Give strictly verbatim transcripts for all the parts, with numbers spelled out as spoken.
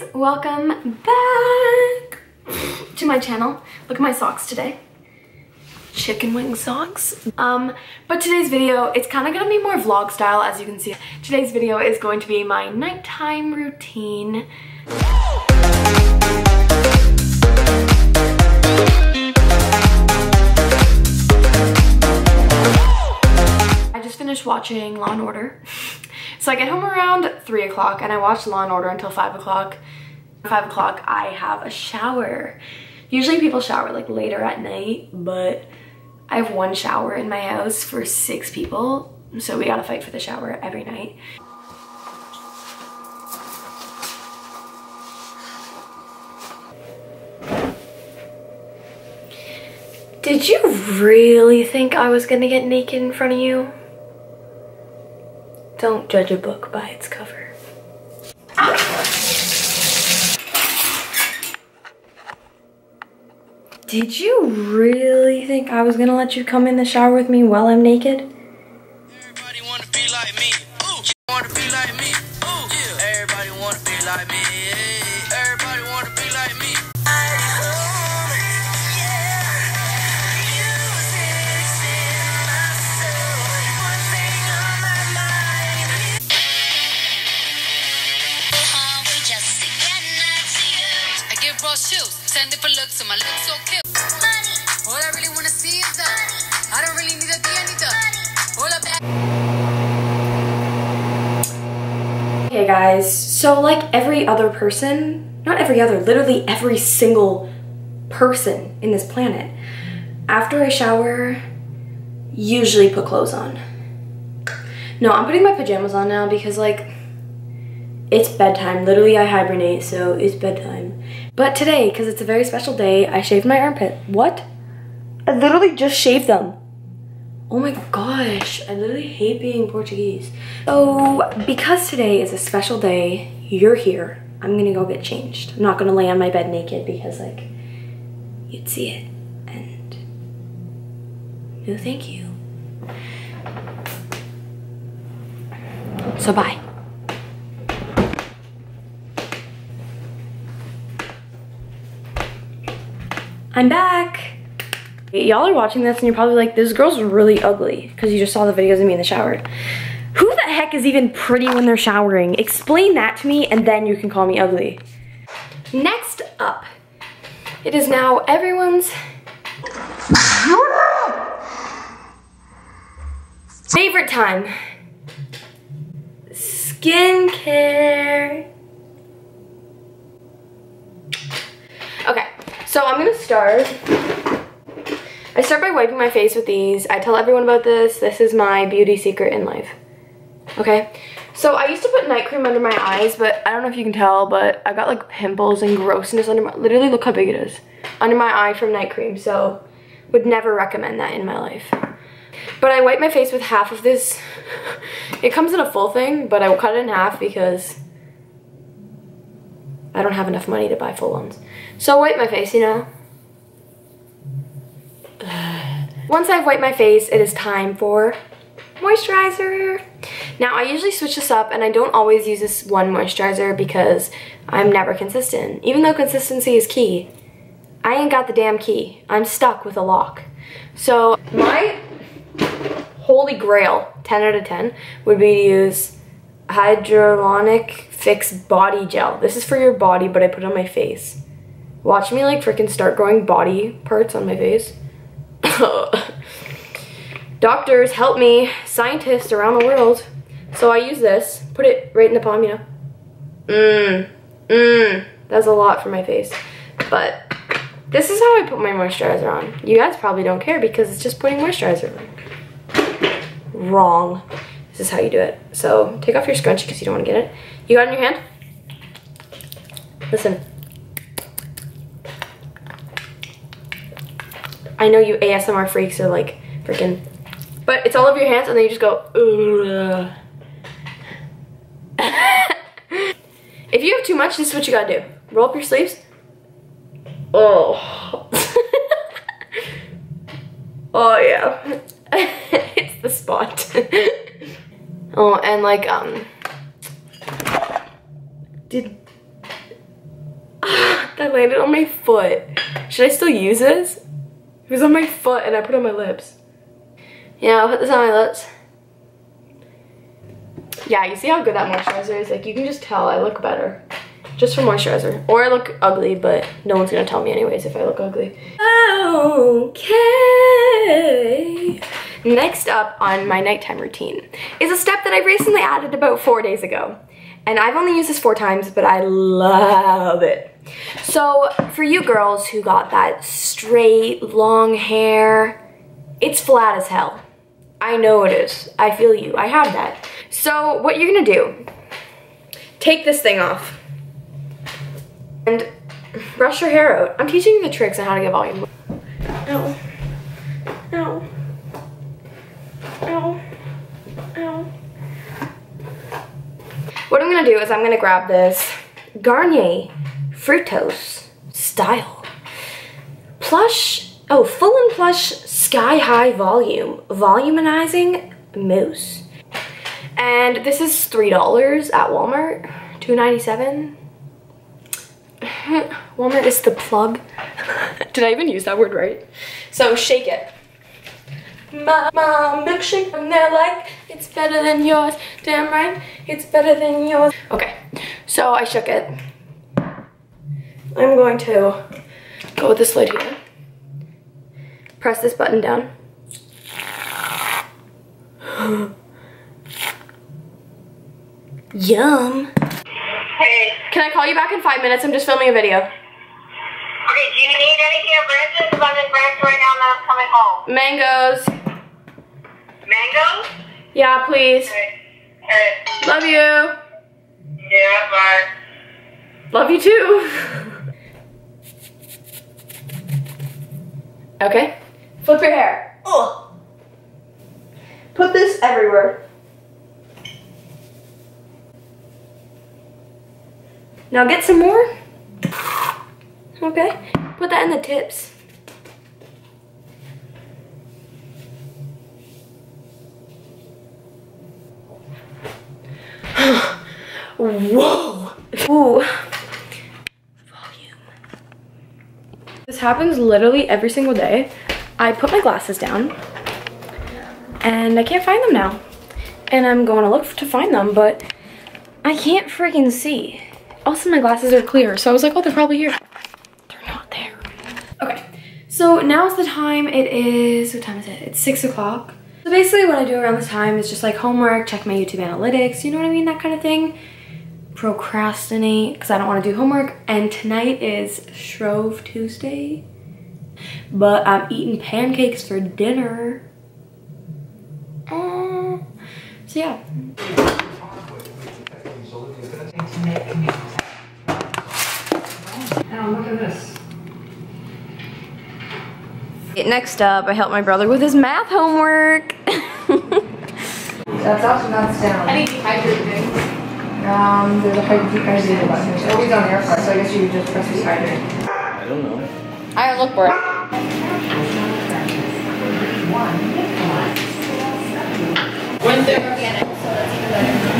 guys, welcome back to my channel. Look at my socks today. Chicken wing socks. Um, but today's video, it's kind of going to be more vlog style, as you can see. Today's video is going to be my nighttime routine. I just finished watching Law and Order. So I get home around three o'clock and I watch Law and Order until five o'clock. At five o'clock I have a shower. Usually people shower like later at night, but I have one shower in my house for six people. So we gotta fight for the shower every night. Did you really think I was gonna get naked in front of you? Don't judge a book by its cover. Did you really think I was gonna let you come in the shower with me while I'm naked? Everybody wanna be like me. Ooh, you wanna be like me. Ooh, yeah. Everybody wanna be like me. Everybody wanna be like me. Send it for looks, so my looks so cute. All I really want to see is that I don't really need to be anything. All about. Hey guys, so like every other person, not every other, literally every single person in this planet, after I shower, usually put clothes on. No, I'm putting my pajamas on now because like it's bedtime. Literally, I hibernate, so it's bedtime. But today, because it's a very special day, I shaved my armpit. What? I literally just shaved them. Oh my gosh, I literally hate being Portuguese. So, because today is a special day, you're here. I'm gonna go get changed. I'm not gonna lay on my bed naked because, like, you'd see it. And no thank you. So, bye. I'm back. Y'all are watching this and you're probably like, this girl's really ugly because you just saw the videos of me in the shower. Who the heck is even pretty when they're showering? Explain that to me and then you can call me ugly. Next up, it is now everyone's favorite time. Skincare. Okay. So I'm gonna start, I start by wiping my face with these. I tell everyone about this. This is my beauty secret in life, okay? So I used to put night cream under my eyes, but I don't know if you can tell, but I got like pimples and grossness under my, literally look how big it is, under my eye from night cream, so would never recommend that in my life. But I wipe my face with half of this. It comes in a full thing, but I will cut it in half because I don't have enough money to buy full ones. So I wipe my face, you know. Ugh. Once I've wiped my face, it is time for moisturizer. Now I usually switch this up and I don't always use this one moisturizer because I'm never consistent. Even though consistency is key, I ain't got the damn key. I'm stuck with a lock. So my holy grail, ten out of ten, would be to use Hyaluronic Fix Body Gel. This is for your body, but I put it on my face. Watch me like freaking start growing body parts on my face. Doctors, help me. Scientists around the world. So I use this. Put it right in the palm, you know. Mmm. Mmm. That's a lot for my face. But this is how I put my moisturizer on. You guys probably don't care because it's just putting moisturizer on. Wrong. This is how you do it. So take off your scrunchie because you don't want to get it. You got it in your hand? Listen. I know you A S M R freaks are like freaking, but it's all over your hands and then you just go, ugh. If you have too much, this is what you gotta do. Roll up your sleeves. Oh. Oh yeah. It's the spot. Oh, and like, um, did, that landed on my foot. Should I still use this? It was on my foot and I put it on my lips. Yeah, I'll put this on my lips. Yeah, you see how good that moisturizer is? Like, you can just tell I look better just for moisturizer. Or I look ugly, but no one's gonna tell me anyways if I look ugly. Okay. Next up on my nighttime routine is a step that I recently added about four days ago. And I've only used this four times, but I love it. So for you girls who got that straight, long hair, it's flat as hell. I know it is. I feel you. I have that. So what you're gonna do, take this thing off and brush your hair out. I'm teaching you the tricks on how to get volume. No. No. No. No. What I'm gonna do is I'm gonna grab this Garnier Fructose Style Plush, oh, Full and Plush Sky High Volume Voluminizing Mousse. And this is three dollars at Walmart, two ninety-seven. Walmart is the plug. Did I even use that word right? So shake it. My, my milkshake, and they're like, it's better than yours. Damn right, it's better than yours. Okay, so I shook it. I'm going to go with this lid here. Press this button down. Yum. Hey. Can I call you back in five minutes? I'm just filming a video. Okay, do you need anything of branches? Because I'm in branch right now and I'm coming home. Mangoes. Mangoes? Yeah, please. Okay. Alright. Love you. Yeah, bye. Love you too. Okay. Flip your hair. Ugh. Put this everywhere. Now get some more. Okay, put that in the tips. Whoa! Ooh. Volume. This happens literally every single day. I put my glasses down and I can't find them now. And I'm going to look to find them, but I can't freaking see. Also, my glasses are clear, so I was like, oh, they're probably here. So now's the time, it is, what time is it? It's six o'clock. So basically what I do around this time is just like homework, check my YouTube analytics, you know what I mean, that kind of thing. Procrastinate, because I don't want to do homework. And tonight is Shrove Tuesday, but I'm eating pancakes for dinner. Uh, so yeah. Now look at this. Next up, I helped my brother with his math homework. That's up and that's down. I need dehydrated things. Um, there's a dehydrated button. It's always on there, so I guess you just press dehydrate. I don't know. Alright, look for it. One thing.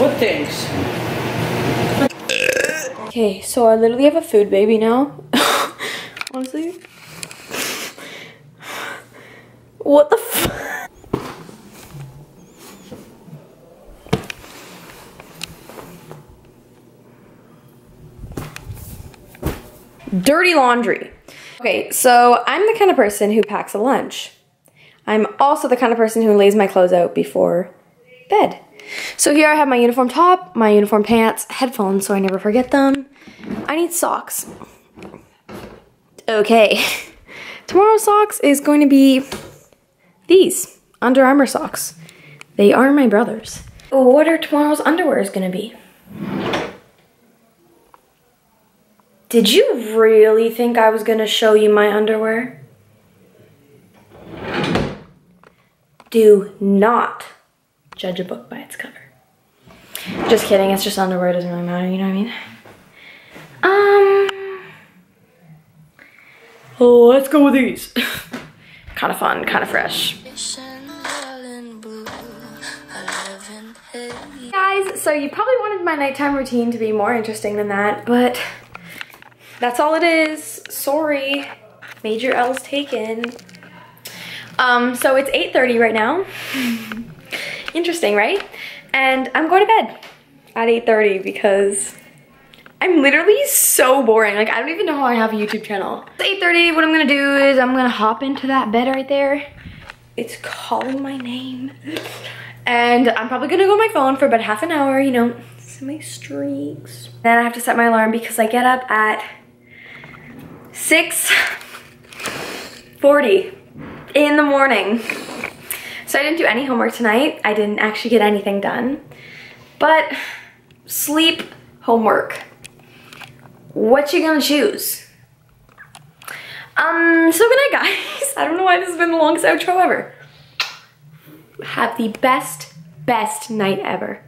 What things? Okay, so I literally have a food baby now. Honestly. What the f- Dirty laundry. Okay, so I'm the kind of person who packs a lunch. I'm also the kind of person who lays my clothes out before bed. So here I have my uniform top, my uniform pants, headphones so I never forget them. I need socks. Okay. Tomorrow's socks is going to be these Under Armour socks. They are my brother's. What are tomorrow's underwears gonna be? Did you really think I was gonna show you my underwear? Do not judge a book by its cover. Just kidding, it's just underwear, it doesn't really matter, you know what I mean? Um, oh, let's go with these. Kind of fun, kind of fresh. Guys, so you probably wanted my nighttime routine to be more interesting than that, but That's all it is. Sorry. Major L's taken. Um, so it's eight thirty right now. Interesting, right? And I'm going to bed at eight thirty because I'm literally so boring. Like, I don't even know how I have a YouTube channel. It's eight thirty, what I'm gonna do is I'm gonna hop into that bed right there. It's calling my name. And I'm probably gonna go on my phone for about half an hour, you know, semi streaks. Then I have to set my alarm because I get up at six forty in the morning. So I didn't do any homework tonight. I didn't actually get anything done. But sleep, homework. What you gonna choose? Um, so good night, guys. I don't know why this has been the longest outro ever. Have the best, best night ever.